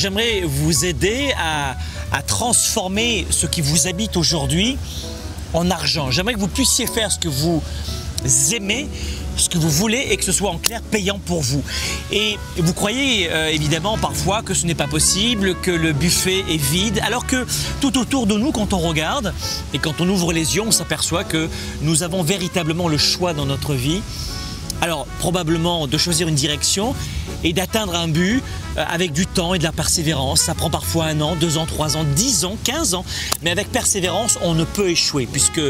J'aimerais vous aider à transformer ce qui vous habite aujourd'hui en argent. J'aimerais que vous puissiez faire ce que vous aimez, ce que vous voulez et que ce soit en clair payant pour vous. Et vous croyez évidemment parfois que ce n'est pas possible, que le buffet est vide, alors que tout autour de nous, quand on regarde et quand on ouvre les yeux, on s'aperçoit que nous avons véritablement le choix dans notre vie. Alors probablement de choisir une direction et d'atteindre un but avec du temps et de la persévérance. Ça prend parfois 1 an, 2 ans, 3 ans, 10 ans, 15 ans. Mais avec persévérance, on ne peut échouer puisque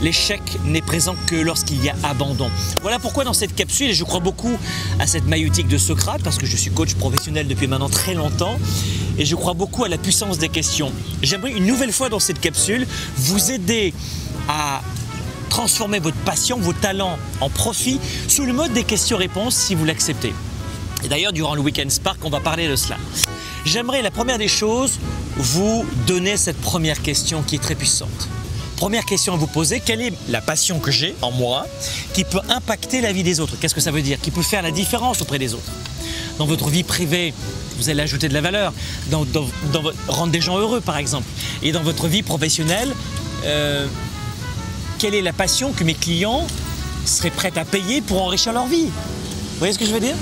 l'échec n'est présent que lorsqu'il y a abandon. Voilà pourquoi dans cette capsule, et je crois beaucoup à cette maïeutique de Socrate parce que je suis coach professionnel depuis maintenant très longtemps et je crois beaucoup à la puissance des questions. J'aimerais une nouvelle fois dans cette capsule vous aider à transformer votre passion, vos talents en profit sous le mode des questions-réponses si vous l'acceptez. Et d'ailleurs, durant le week-end Spark, on va parler de cela. J'aimerais, la première des choses, vous donner cette première question qui est très puissante. Première question à vous poser, quelle est la passion que j'ai en moi qui peut impacter la vie des autres? Qu'est-ce que ça veut dire? Qui peut faire la différence auprès des autres? Dans votre vie privée, vous allez ajouter de la valeur, rendre des gens heureux par exemple. Et dans votre vie professionnelle, quelle est la passion que mes clients seraient prêts à payer pour enrichir leur vie? Vous voyez ce que je veux dire?